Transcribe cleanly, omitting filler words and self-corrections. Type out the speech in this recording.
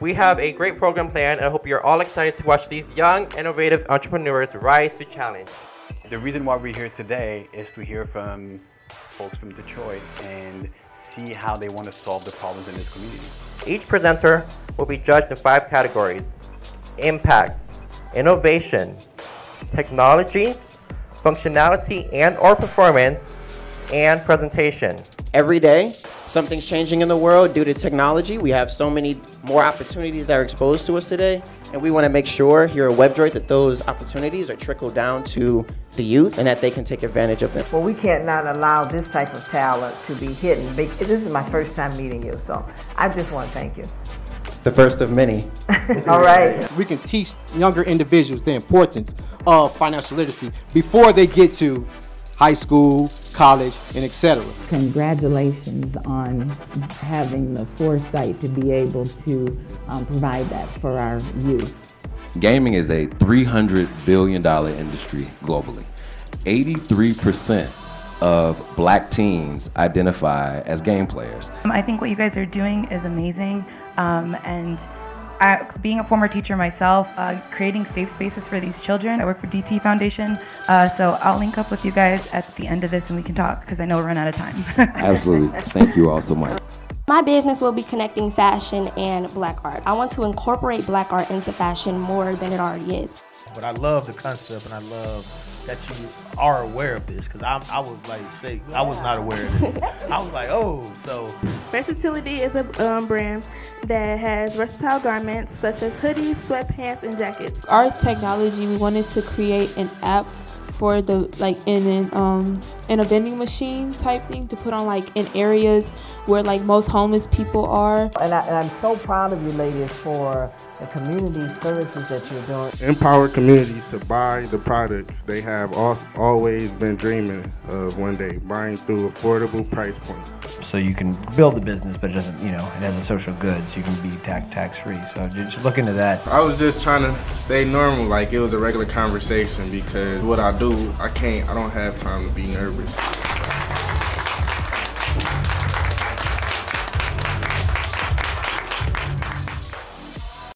We have a great program planned, and I hope you're all excited to watch these young, innovative entrepreneurs rise to challenge. The reason why we're here today is to hear from folks from Detroit and see how they want to solve the problems in this community. Each presenter will be judged in 5 categories: impact, innovation, technology, functionality and/or performance, and presentation. Every day, something's changing in the world due to technology. We have so many more opportunities that are exposed to us today, and we want to make sure here at WebDroid that those opportunities are trickled down to the youth and that they can take advantage of them. Well, we can't not allow this type of talent to be hidden. This is my first time meeting you, so I just want to thank you. The first of many. All right. We can teach younger individuals the importance of financial literacy before they get to high school, college, and etc. Congratulations on having the foresight to be able to provide that for our youth. Gaming is a $300 billion industry globally. 83% of black teens identify as game players. I think what you guys are doing is amazing, and being a former teacher myself, creating safe spaces for these children. I work for DT Foundation, so I'll link up with you guys at the end of this and we can talk, because I know we're running out of time. Absolutely. Thank you all so much. My business will be connecting fashion and black art. I want to incorporate black art into fashion more than it already is. But I love the concept, and I love that you are aware of this, because I was like, say, I was not aware of this. I was like, oh, so. Versatility is a brand that has versatile garments such as hoodies, sweatpants, and jackets. Our technology, we wanted to create an app for the, like, in a vending machine type thing to put on, like, in areas where, like, most homeless people are. And I'm so proud of you ladies for the community services that you're doing. Empower communities to buy the products they have always been dreaming of one day, buying through affordable price points. So you can build a business, but it doesn't, you know, it has a social good, so you can be tax-free. So just look into that. I was just trying to stay normal, like it was a regular conversation, because what I do, I don't have time to be nervous.